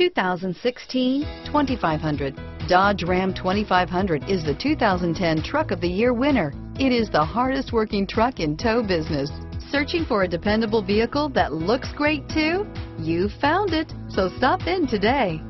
2016 2500. Dodge Ram 2500 is the 2010 Truck of the Year winner. It is the hardest working truck in tow business. Searching for a dependable vehicle that looks great too? You found it, so stop in today.